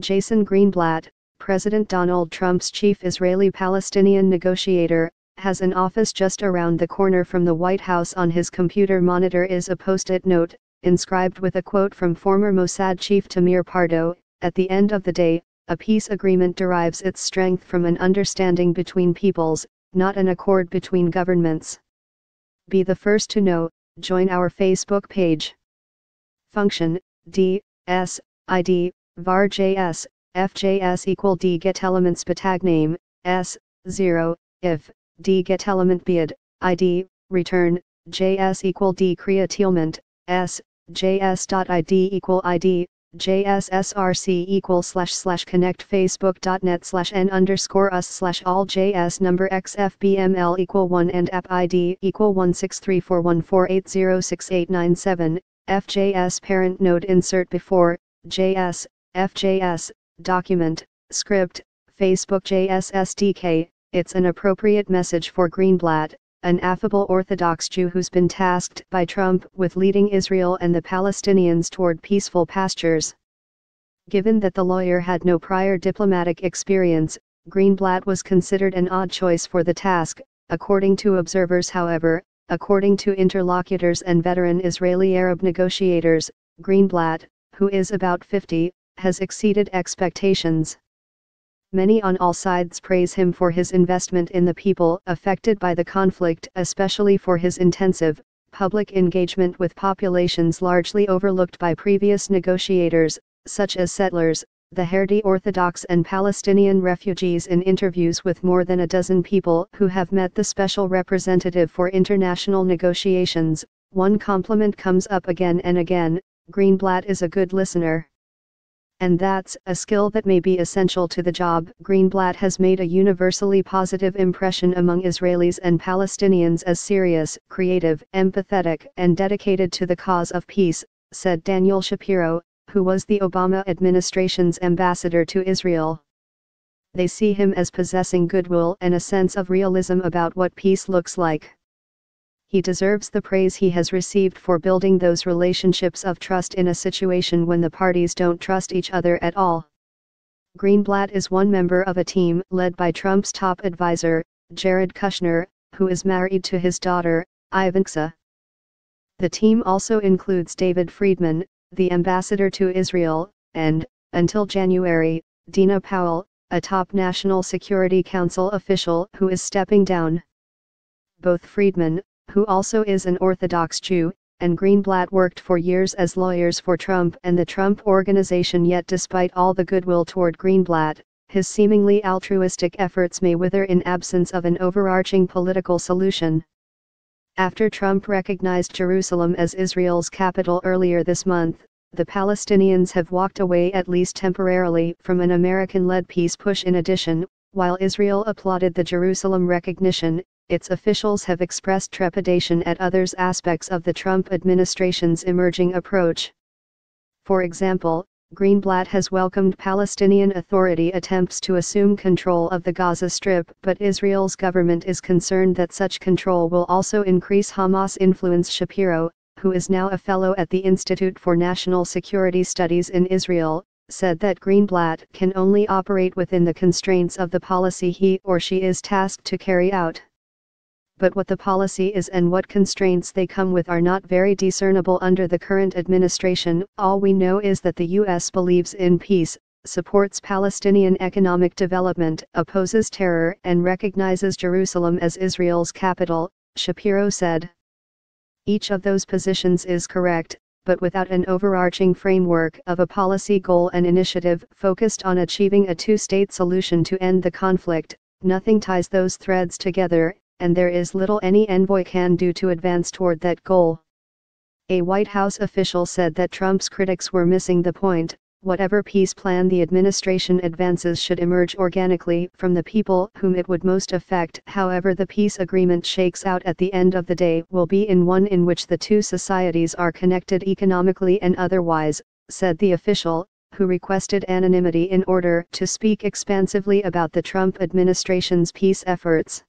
Jason Greenblatt, President Donald Trump's chief Israeli-Palestinian negotiator, has an office just around the corner from the White House. On his computer monitor is a post-it note, inscribed with a quote from former Mossad chief Tamir Pardo, "At the end of the day, a peace agreement derives its strength from an understanding between peoples, not an accord between governments. Be the first to know, join our Facebook page." Function, D, S, ID, var.js, fjs equal d get elements betag name, s, 0, if, d get element bead, id, return, js equal d createlment, s, js.id equal id, js src equal / connect facebook.net/n_us/all js number xfbml equal 1 and app id equal 1634148068997, fjs parent node insert before, js, fjs, document, script, Facebook JS SDK. It's an appropriate message for Greenblatt, an affable Orthodox Jew who's been tasked by Trump with leading Israel and the Palestinians toward peaceful pastures. Given that the lawyer had no prior diplomatic experience, Greenblatt was considered an odd choice for the task, according to observers. However, according to interlocutors and veteran Israeli-Arab negotiators, Greenblatt, who is about 50, has exceeded expectations. Many on all sides praise him for his investment in the people affected by the conflict, especially for his intensive public engagement with populations largely overlooked by previous negotiators, such as settlers, the Haredi Orthodox and Palestinian refugees. In interviews with more than a dozen people who have met the special representative for international negotiations, one compliment comes up again and again: Greenblatt is a good listener. And that's a skill that may be essential to the job. Greenblatt has made a universally positive impression among Israelis and Palestinians as serious, creative, empathetic, and dedicated to the cause of peace, said Daniel Shapiro, who was the Obama administration's ambassador to Israel. They see him as possessing goodwill and a sense of realism about what peace looks like. He deserves the praise he has received for building those relationships of trust in a situation when the parties don't trust each other at all. Greenblatt is one member of a team led by Trump's top advisor, Jared Kushner, who is married to his daughter, Ivanka. The team also includes David Friedman, the ambassador to Israel, and, until January, Dina Powell, a top National Security Council official who is stepping down. Both Friedman, who also is an Orthodox Jew, and Greenblatt worked for years as lawyers for Trump and the Trump Organization. Yet despite all the goodwill toward Greenblatt, his seemingly altruistic efforts may wither in absence of an overarching political solution. After Trump recognized Jerusalem as Israel's capital earlier this month, the Palestinians have walked away, at least temporarily, from an American-led peace push. In addition, while Israel applauded the Jerusalem recognition, its officials have expressed trepidation at other aspects of the Trump administration's emerging approach. For example, Greenblatt has welcomed Palestinian Authority attempts to assume control of the Gaza Strip, but Israel's government is concerned that such control will also increase Hamas influence. Shapiro, who is now a fellow at the Institute for National Security Studies in Israel, said that Greenblatt can only operate within the constraints of the policy he or she is tasked to carry out. But what the policy is and what constraints they come with are not very discernible under the current administration. All we know is that the U.S. believes in peace, supports Palestinian economic development, opposes terror, and recognizes Jerusalem as Israel's capital, Shapiro said. Each of those positions is correct, but without an overarching framework of a policy goal and initiative focused on achieving a two-state solution to end the conflict, nothing ties those threads together, and there is little any envoy can do to advance toward that goal. A White House official said that Trump's critics were missing the point: whatever peace plan the administration advances should emerge organically from the people whom it would most affect. However the peace agreement shakes out at the end of the day will be in one in which the two societies are connected economically and otherwise, said the official, who requested anonymity in order to speak expansively about the Trump administration's peace efforts.